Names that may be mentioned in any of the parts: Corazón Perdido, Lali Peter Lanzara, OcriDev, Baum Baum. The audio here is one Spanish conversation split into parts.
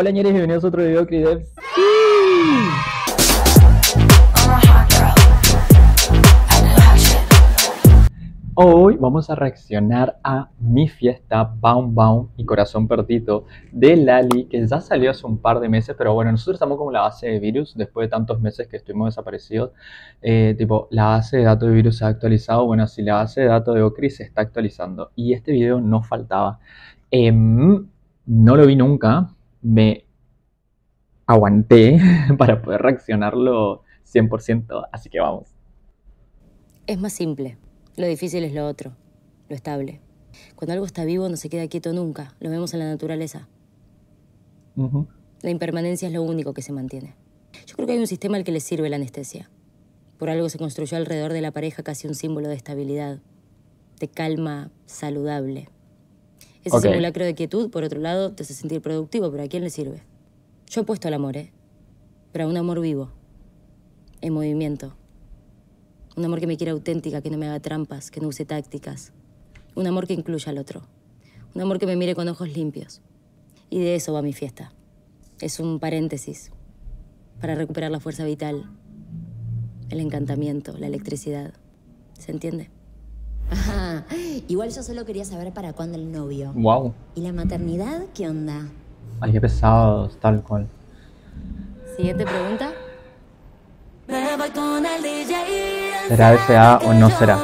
Hola ñeres, bienvenidos a otro video de OcriDev. Hoy vamos a reaccionar a Mi Fiesta, Baum Baum y Corazón Perdido de Lali, que ya salió hace un par de meses, pero bueno, nosotros estamos como la base de virus, después de tantos meses que estuvimos desaparecidos, tipo, la base de datos de virus se ha actualizado, bueno, si la base de datos de Ocri se está actualizando, y este video no faltaba. No lo vi nunca, me aguanté para poder reaccionarlo 100%, así que vamos. Es más simple. Lo difícil es lo otro, lo estable. Cuando algo está vivo no se queda quieto nunca, lo vemos en la naturaleza. La impermanencia es lo único que se mantiene. Yo creo que hay un sistema al que le sirve la anestesia. Por algo se construyó alrededor de la pareja casi un símbolo de estabilidad, de calma saludable. Ese simulacro de quietud, por otro lado, te hace sentir productivo, pero ¿a quién le sirve? Yo apuesto al amor, pero a un amor vivo, en movimiento. Un amor que me quiera auténtica, que no me haga trampas, que no use tácticas. Un amor que incluya al otro. Un amor que me mire con ojos limpios. Y de eso va Mi Fiesta. Es un paréntesis para recuperar la fuerza vital, el encantamiento, la electricidad. ¿Se entiende? Ajá. Igual yo solo quería saber para cuándo el novio. Wow. ¿Y la maternidad qué onda? Ay, qué pesados, tal cual. Siguiente pregunta. Me voy con el DJ. ¿Será BCA o no será?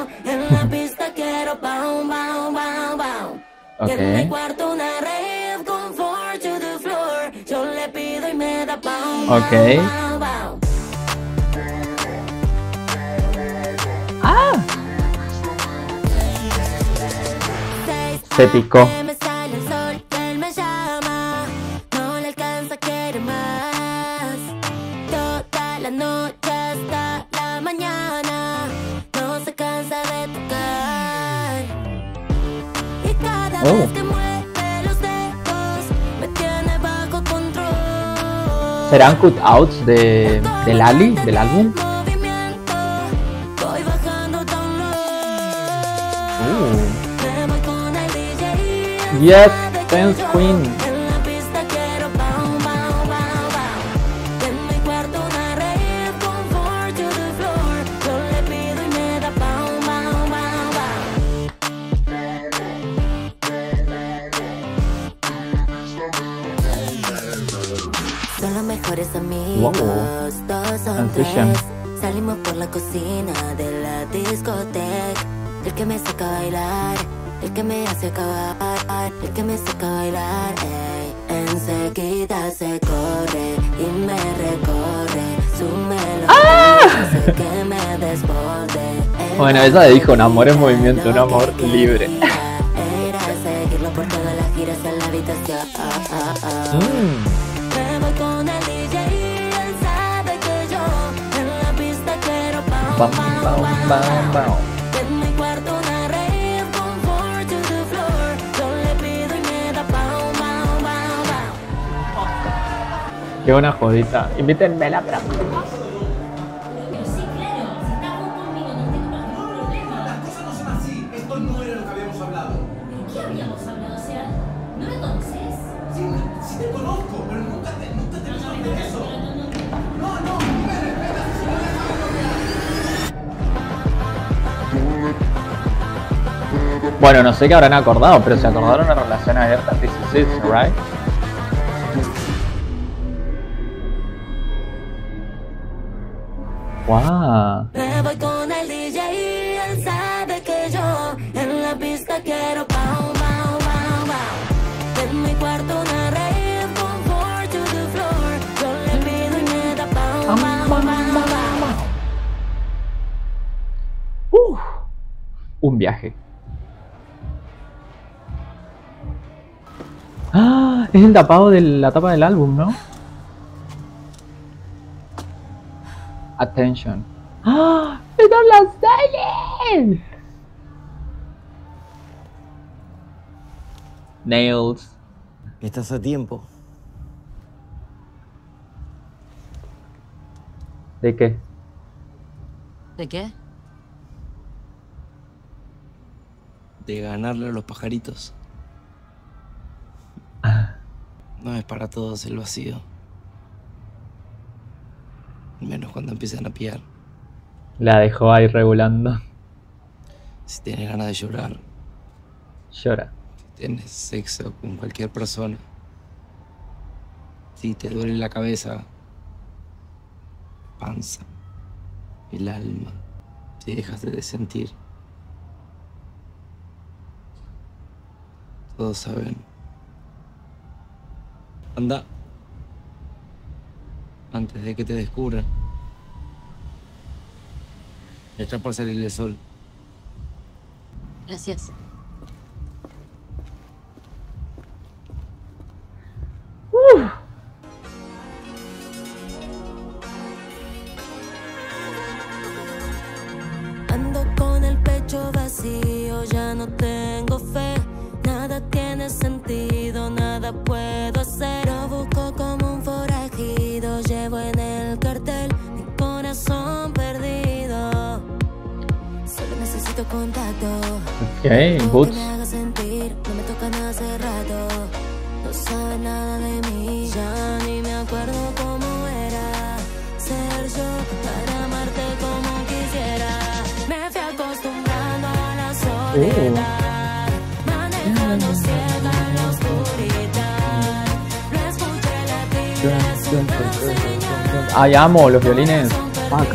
Ok. Ok. ¡Ah! Se picó. Oh. ¿Serán cutouts de Lali, del álbum? Yes, Dance Queen. Wow. Salimos por la cocina de la discoteca. El que me saca a bailar, el que me hace acabar, el que me saca a bailar. Enseguida se corre y me recorre su melodía. Hace que me desborde. Bueno, esa dijo un amor en movimiento, un amor libre. Era seguirlo por todas las giras en la habitación. Bam, bam, bam, bam. Qué buena jodita. Invítenme a la próxima. Sí, claro. Si estás vos conmigo, no tengo ningún problema. Las cosas no son así. Esto no era lo que habíamos hablado. ¿Qué habíamos hablado? O sea, ¿no me conoces? Sí, te conozco, pero nunca te vas a hacer eso. Bueno, no sé qué habrán acordado, pero se acordaron una relación abierta en 16, ¿right? ¡Wow! Me voy con el DJ, él sabe que yo en la pista quiero pau, pau, pau, pau. En mi cuarto una rave, comfort to the floor. Yo le pido y me da pau, pau, pau, pau. Un viaje. ¡Ah! Es el tapado de la tapa del álbum, ¿no? Attention. ¡Ah! ¡Peter Lanzara! Nails. Estás a tiempo. ¿De qué? ¿De qué? De ganarle a los pajaritos. No es para todos el vacío. Menos cuando empiezan a piar. La dejó ahí regulando. Si tienes ganas de llorar, llora. Si tienes sexo con cualquier persona. Si te duele la cabeza, panza, el alma. Si dejas de sentir. Todos saben. Anda. Antes de que te descubran. Está por salir el sol. Gracias. Ando con el pecho vacío, ya no tengo fe. Nada tiene sentido, nada puedo hacer. Lo busco como un forajido, llevo en el cartel mi corazón perdido. Solo necesito contacto. Okay, no me haga sentir, no me toca nada hace rato. No sabe nada de mí, ya ni me acuerdo cómo era ser yo para amarte como quisiera. Me fui acostumbrando a la soledad. Ay, amo los violines. Fuck.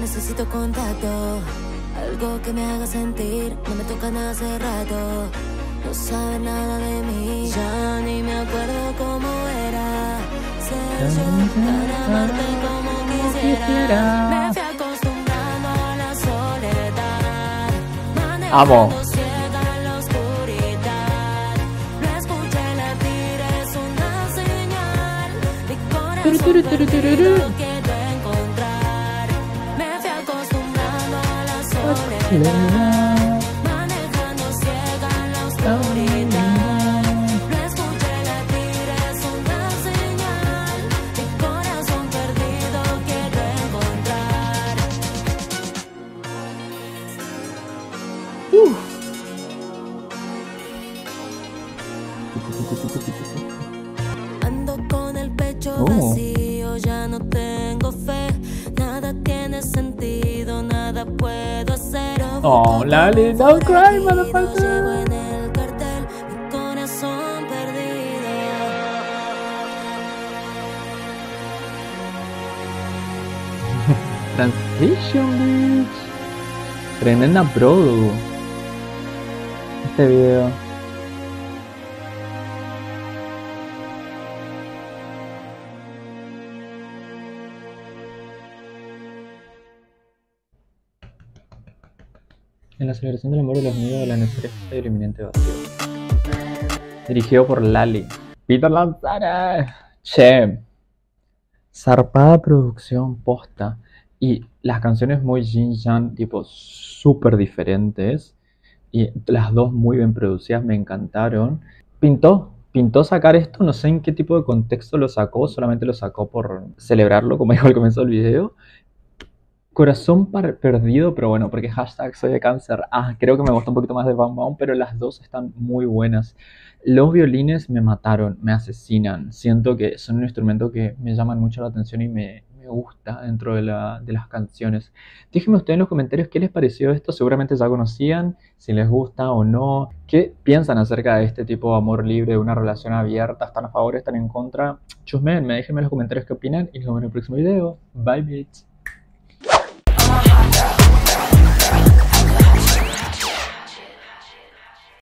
Necesito contacto, algo que me haga sentir. No me toca nada hace rato. No sabe nada de mí, ya ni me acuerdo cómo era. Ser yo para amarte como quisiera. Me fui acostumbrando a la soledad. Manejando ciega en la oscuridad. No escuché latir, es una señal. Mi corazón perdido lo quiero encontrar. Me fui acostumbrando a la soledad. Ando con el pecho vacío, ya no tengo fe. Nada tiene sentido, nada puedo hacer. Oh, Lali, don't cry, motherfucker. Llevo en el cartel mi corazón perdido. Transition, bitch. Tremenda produ. Este video. En la celebración del amor de los niños de la naturaleza y el inminente vacío. Dirigido por Lali Peter Lanzara. Che, zarpada producción, posta. Y las canciones muy yin-yang, tipo súper diferentes. Y las dos muy bien producidas, me encantaron. Pintó sacar esto, no sé en qué tipo de contexto lo sacó. Solamente lo sacó por celebrarlo, como dijo al comienzo del video. Corazón perdido, pero bueno, porque hashtag soy de cáncer. Ah, creo que me gusta un poquito más de Baum Baum, pero las dos están muy buenas. Los violines me mataron, me asesinan. Siento que son un instrumento que me llaman mucho la atención y me gusta dentro de las canciones. Déjenme ustedes en los comentarios qué les pareció esto. Seguramente ya conocían, si les gusta o no. ¿Qué piensan acerca de este tipo de amor libre, de una relación abierta? ¿Están a favor, están en contra? Chusmeenme, déjenme en los comentarios qué opinan y nos vemos en el próximo video. Bye, bitch.